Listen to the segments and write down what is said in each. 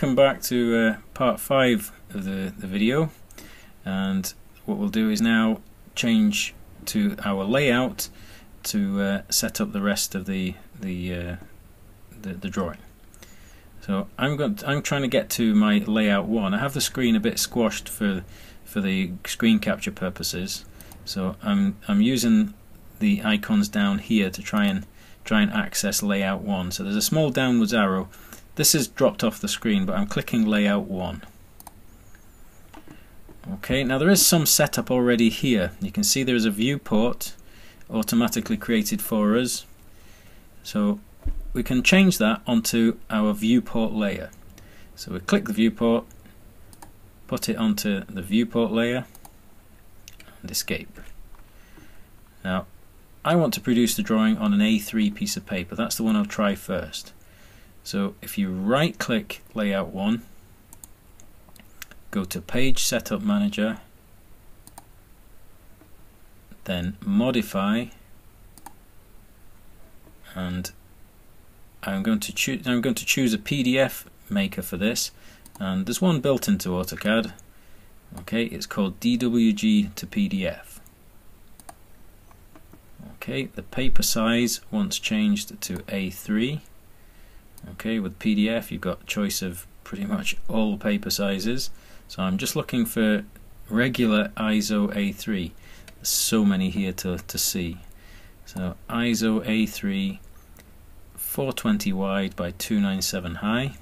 welcome back to part 5 of the video, and what we'll do is now change to our layout to set up the rest of the drawing. So I'm trying to get to my layout 1. I have the screen a bit squashed for the screen capture purposes, so I'm using the icons down here to try and access layout 1. So there's a small downwards arrow. This is dropped off the screen, but I'm clicking layout 1. Okay, now there is some setup already here. You can see there is a viewport automatically created for us, so we can change that onto our viewport layer. So we click the viewport, put it onto the viewport layer, and escape. Now I want to produce the drawing on an A3 piece of paper. That's the one I'll try first. So if you right click layout 1, go to page setup manager, then modify, and I'm going to choose a PDF maker for this, and there's one built into AutoCAD. Okay, it's called DWG to PDF. Okay, the paper size once changed to A3. Okay, with PDF you've got choice of pretty much all paper sizes, so I'm just looking for regular ISO A3. There's so many here to see. So ISO A3, 420 wide by 297 high.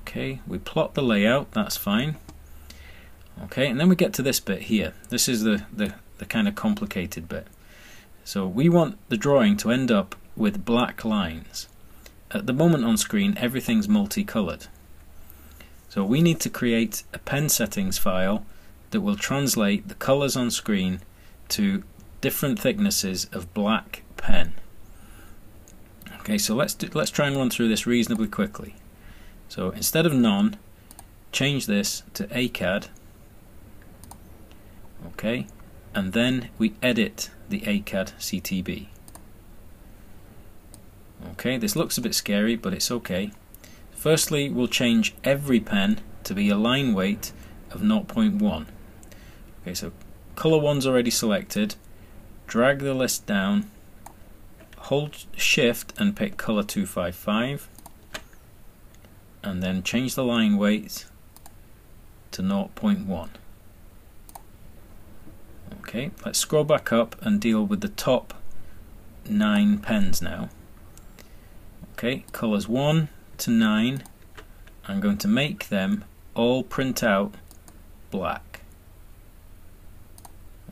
Okay, we plot the layout, that's fine. Okay, and then we get to this bit here. This is the kind of complicated bit. So we want the drawing to end up with black lines. At the moment on screen everything's multicolored, so we need to create a pen settings file that will translate the colors on screen to different thicknesses of black pen. Okay, so let's try and run through this reasonably quickly. So instead of none, change this to ACAD. Okay, and then we edit the ACAD CTB. Okay, this looks a bit scary, but it's okay. Firstly, we'll change every pen to be a line weight of 0.1. Okay, so color 1's already selected. Drag the list down, hold shift and pick color 255, and then change the line weight to 0.1. Okay, let's scroll back up and deal with the top 9 pens now. Okay, colors 1 to 9, I'm going to make them all print out black.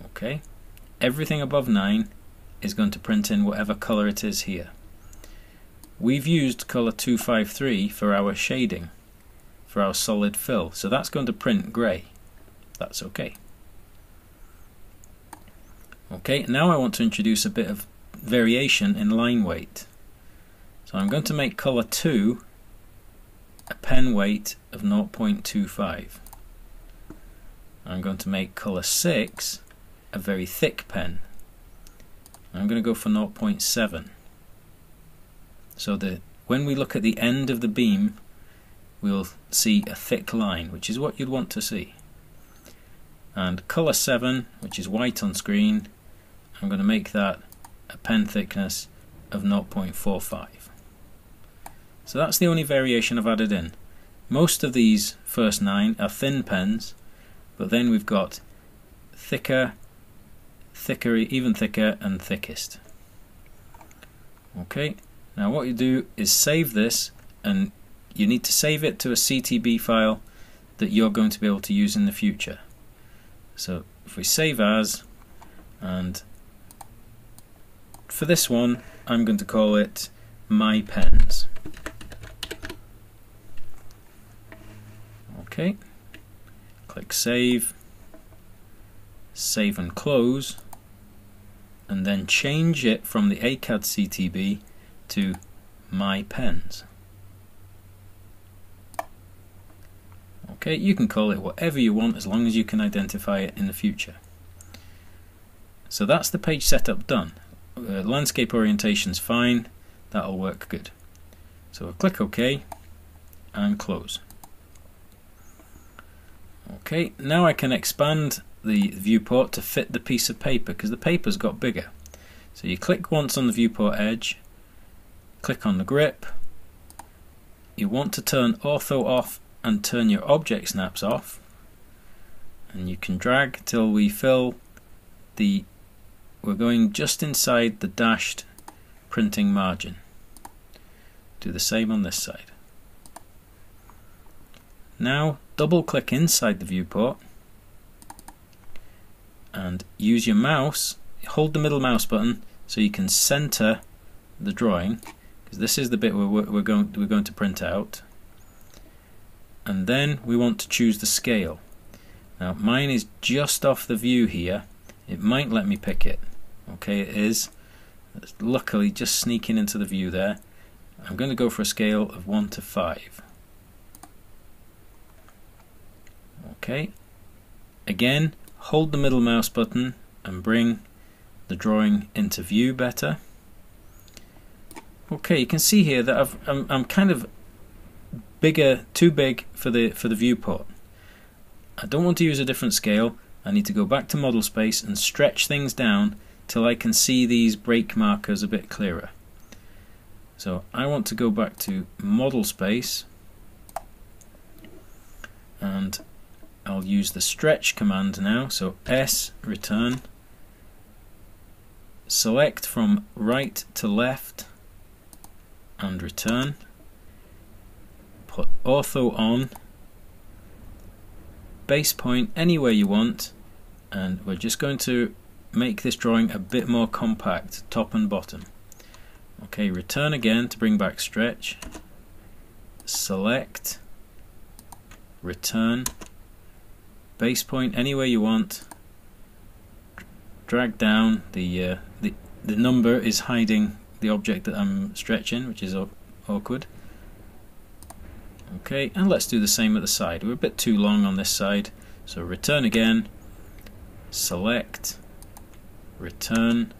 Okay, everything above 9 is going to print in whatever color it is here. We've used color 253 for our shading, for our solid fill, so that's going to print grey. That's okay. Okay, now I want to introduce a bit of variation in line weight. So I'm going to make color 2 a pen weight of 0.25. I'm going to make color 6 a very thick pen. I'm going to go for 0.7. So that when we look at the end of the beam, we'll see a thick line, which is what you'd want to see. And color 7, which is white on screen, I'm going to make that a pen thickness of 0.45. So that's the only variation I've added in. Most of these first 9 are thin pens, but then we've got thicker, thicker, even thicker, and thickest. Okay, now what you do is save this, and you need to save it to a CTB file that you're going to be able to use in the future. So if we save as, and for this one I'm going to call it My Pens. Okay, click save, save and close, and then change it from the ACAD CTB to My Pens. Okay, you can call it whatever you want as long as you can identify it in the future. So that's the page setup done. Landscape orientation's fine, that'll work good. So I'll click OK, and close. Okay, now I can expand the viewport to fit the piece of paper because the paper's got bigger. So you click once on the viewport edge, click on the grip, you want to turn ortho off and turn your object snaps off, and you can drag till we fill the, we're going just inside the dashed printing margin. Do the same on this side. Now double click inside the viewport and use your mouse, hold the middle mouse button so you can center the drawing, because this is the bit where we're going to print out, and then we want to choose the scale. Now mine is just off the view here, it might let me pick it. Okay, it is. It's luckily just sneaking into the view there. I'm going to go for a scale of 1 to 5. Okay, again hold the middle mouse button and bring the drawing into view better. Okay, you can see here that I'm kind of bigger, too big for the viewport. I don't want to use a different scale. I need to go back to model space and stretch things down till I can see these break markers a bit clearer. So I want to go back to model space and I'll use the stretch command now, so S return, select from right to left and return, put ortho on, base point anywhere you want, and we're just going to make this drawing a bit more compact top and bottom. Okay, return again to bring back stretch, select, return, base point anywhere you want, drag down the number is hiding the object that I'm stretching, which is awkward. Okay, and let's do the same at the side. We're a bit too long on this side, so return again, select, return,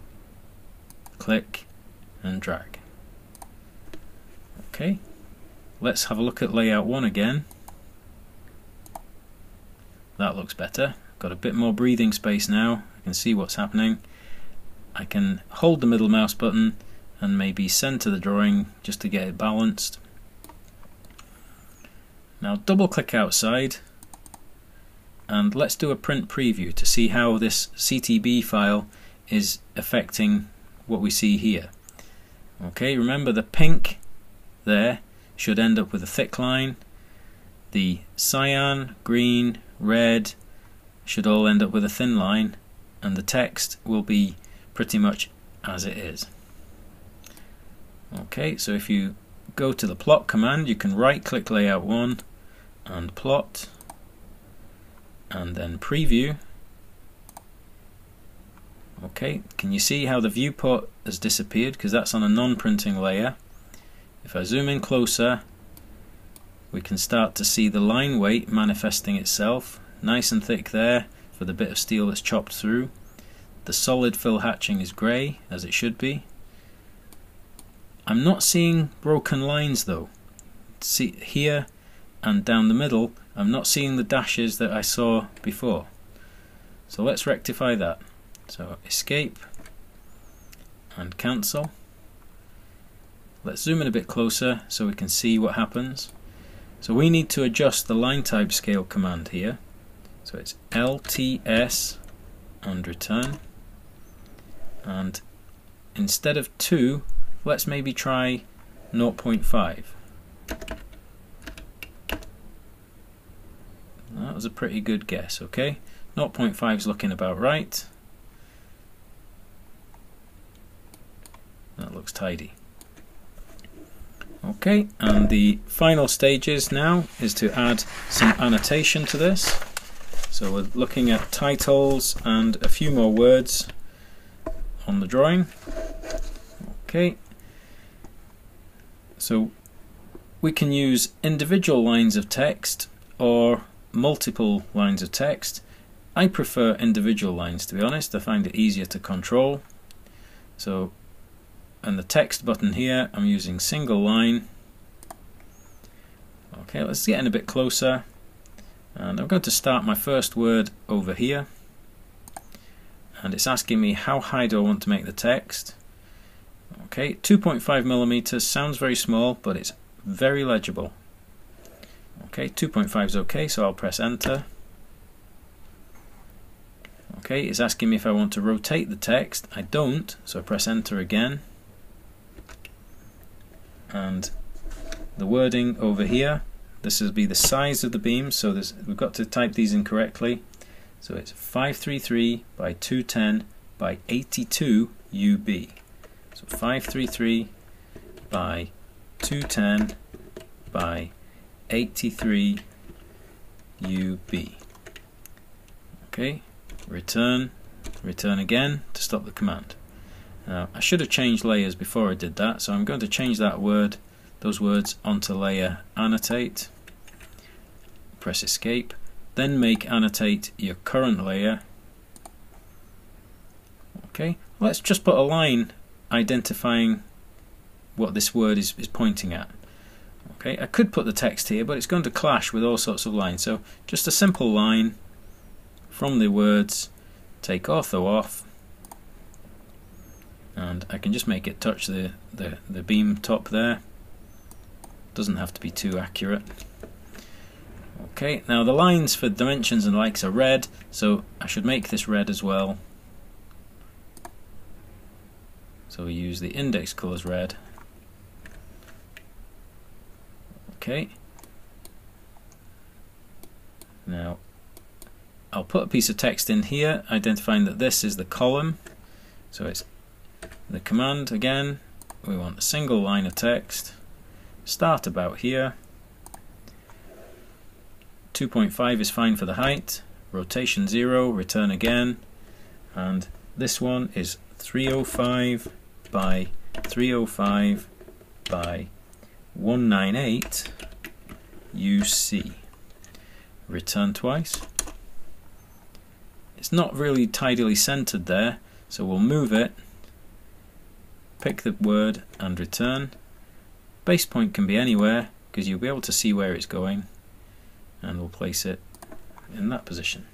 click and drag. Okay, let's have a look at layout 1 again. That looks better. Got a bit more breathing space now. I can see what's happening. I can hold the middle mouse button and maybe center the drawing just to get it balanced. Now double click outside and let's do a print preview to see how this CTB file is affecting what we see here. Okay, remember the pink there should end up with a thick line. The cyan, green, red should all end up with a thin line, and the text will be pretty much as it is. Okay, so if you go to the plot command, you can right click layout 1 and plot and then preview. Okay, can you see how the viewport has disappeared, because that's on a non-printing layer. If I zoom in closer, we can start to see the line weight manifesting itself, nice and thick there for the bit of steel that's chopped through. The solid fill hatching is grey, as it should be. I'm not seeing broken lines though. See here and down the middle, I'm not seeing the dashes that I saw before. So let's rectify that. So escape and cancel. Let's zoom in a bit closer so we can see what happens. So we need to adjust the line type scale command here. So it's LTS and return. And instead of 2, let's maybe try 0.5. That was a pretty good guess, okay? 0.5 is looking about right. That looks tidy. Okay, and the final stages now is to add some annotation to this. So we're looking at titles and a few more words on the drawing. Okay, so we can use individual lines of text or multiple lines of text. I prefer individual lines, to be honest. I find it easier to control. So, and the text button here, I'm using single line. Okay, let's get in a bit closer, and I'm going to start my first word over here, and it's asking me how high do I want to make the text. Okay, 2.5 millimeters sounds very small, but it's very legible. Okay, 2.5 is okay, so I'll press enter. Okay, it's asking me if I want to rotate the text. I don't, so I press enter again. And the wording over here, this will be the size of the beam, so this, we've got to type these in correctly. So it's 533 by 210 by 82 UB. So 533 by 210 by 83 UB. Okay, return again to stop the command. Now, I should have changed layers before I did that, so I'm going to change that word, those words, onto layer annotate. Press escape, then make annotate your current layer. Okay, let's just put a line identifying what this word is pointing at. Okay, I could put the text here, but it's going to clash with all sorts of lines, so just a simple line from the words, take ortho off, and I can just make it touch the beam top there. Doesn't have to be too accurate. Okay, now the lines for dimensions and likes are red, so I should make this red as well. So we use the index colors red. Okay. Now I'll put a piece of text in here identifying that this is the column. So it's the command again. We want a single line of text. Start about here. 2.5 is fine for the height. Rotation 0, return again. And this one is 305 by 305 by 198 UC. Return twice. It's not really tidily centered there, so we'll move it, pick the word and return. Base point can be anywhere because you'll be able to see where it's going, and we'll place it in that position.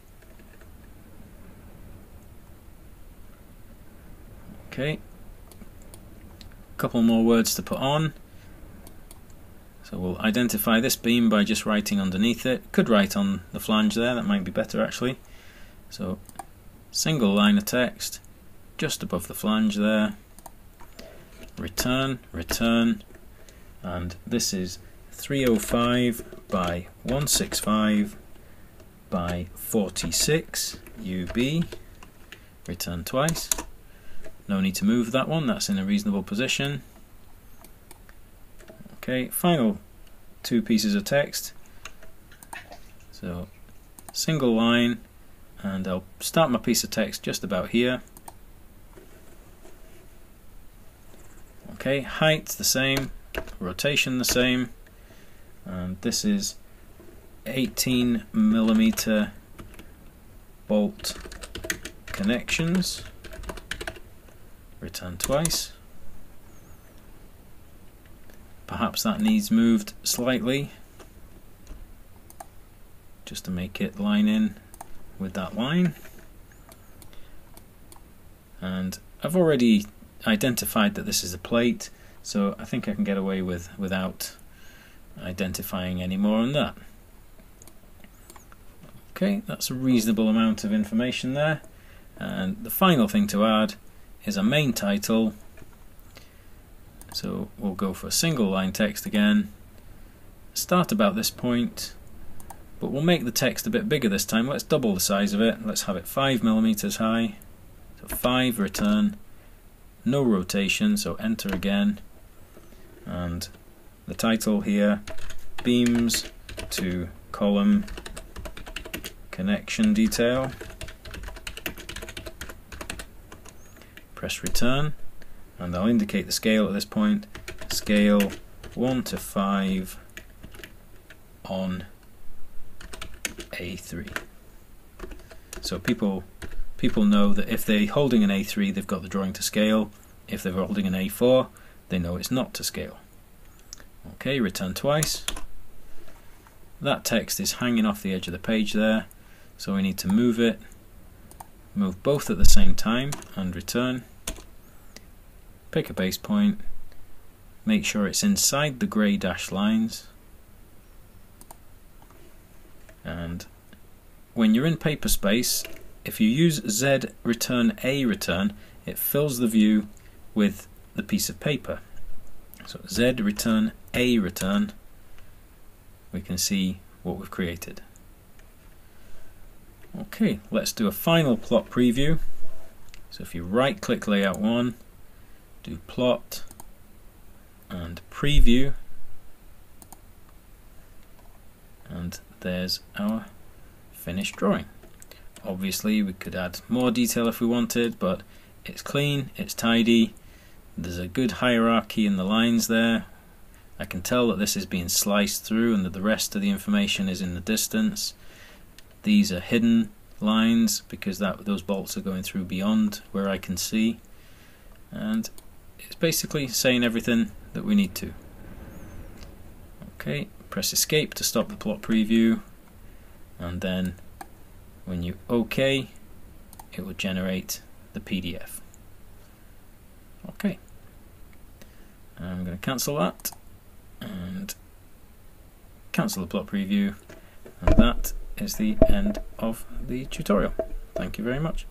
Okay, a couple more words to put on. So we'll identify this beam by just writing underneath it. Could write on the flange there, that might be better actually. So single line of text just above the flange there, return, and this is 305 by 165 by 46 UB, return twice. No need to move that one, that's in a reasonable position. Okay, final two pieces of text. So single line, and I'll start my piece of text just about here. Okay, height the same, rotation the same, and this is 18 millimeter bolt connections. Return twice. Perhaps that needs moved slightly just to make it line in with that line, and I've already identified that this is a plate, so I think I can get away without identifying any more on that. Okay, that's a reasonable amount of information there, and the final thing to add is a main title, so we'll go for a single line text again, start about this point, but we'll make the text a bit bigger this time. Let's double the size of it. Let's have it 5 millimeters high. So 5, return, no rotation, so enter again. And the title here, beams to column connection detail. Press return, and I'll indicate the scale at this point. Scale 1 to 5 on A3, so people know that if they're holding an A3 they've got the drawing to scale. If they're holding an A4 they know it's not to scale. Okay, return twice. that text is hanging off the edge of the page there, so we need to move it, move both at the same time and return, pick a base point, make sure it's inside the grey dashed lines, and when you're in paper space, if you use Z return A return, it fills the view with the piece of paper. So Z return A return, we can see what we've created. Okay, let's do a final plot preview. So if you right click layout 1, do plot and preview, and there's our finished drawing. Obviously we could add more detail if we wanted, but it's clean, it's tidy, there's a good hierarchy in the lines there. I can tell that this is being sliced through and that the rest of the information is in the distance. These are hidden lines because those bolts are going through beyond where I can see, and it's basically saying everything that we need to. Okay, press escape to stop the plot preview, and then when you OK, it will generate the PDF. Okay, I'm going to cancel that and cancel the plot preview, and that is the end of the tutorial. Thank you very much.